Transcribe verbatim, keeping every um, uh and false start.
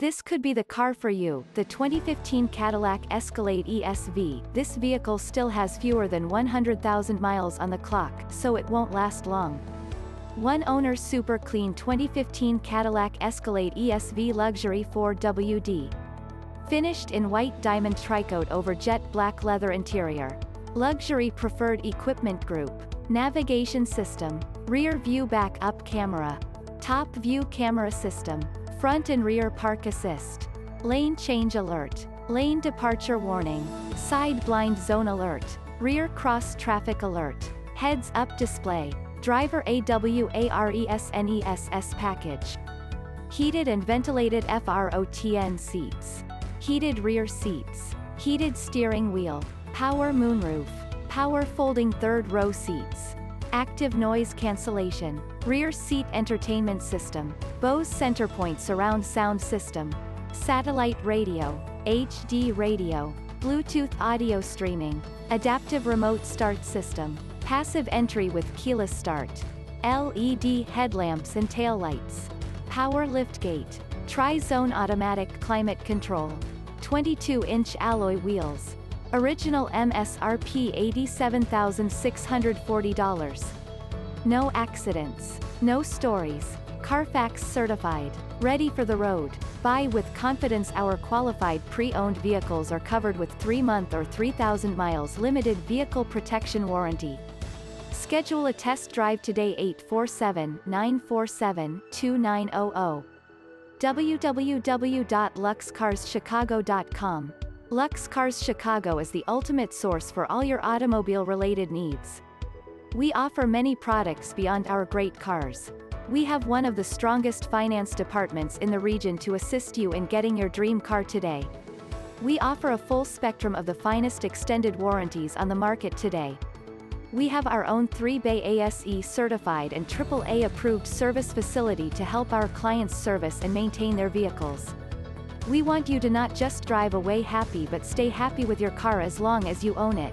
This could be the car for you. The twenty fifteen Cadillac Escalade E S V. This vehicle still has fewer than one hundred thousand miles on the clock, so it won't last long. One owner super clean twenty fifteen Cadillac Escalade E S V Luxury four W D. Finished in white diamond tricoat over jet black leather interior. Luxury preferred equipment group. Navigation system. Rear view back up camera. Top view camera system. Front and rear park assist. Lane change alert. Lane departure warning. Side blind zone alert. Rear cross traffic alert. Heads up display. Driver AWARESNESS package. Heated and ventilated FROTN seats. Heated rear seats. Heated steering wheel. Power moonroof. Power folding third row seats. Active noise cancellation. Rear seat entertainment system. Bose Centerpoint surround sound system. Satellite radio. H D radio. Bluetooth audio streaming. Adaptive remote start system. Passive entry with keyless start. L E D headlamps and taillights. Power liftgate. Tri-zone automatic climate control. twenty-two inch alloy wheels. Original M S R P eighty-seven thousand six hundred forty dollars. No accidents. No stories. CARFAX certified. Ready for the road. Buy with confidence. Our qualified pre-owned vehicles are covered with three month or three thousand miles limited vehicle protection warranty. Schedule a test drive today. Eight four seven, nine four seven, two nine zero zero. w w w dot lux cars chicago dot com. Lux Cars Chicago is the ultimate source for all your automobile-related needs. We offer many products beyond our great cars. We have one of the strongest finance departments in the region to assist you in getting your dream car today. We offer a full spectrum of the finest extended warranties on the market today. We have our own three bay A S E certified and triple A approved service facility to help our clients service and maintain their vehicles. We want you to not just drive away happy, but stay happy with your car as long as you own it.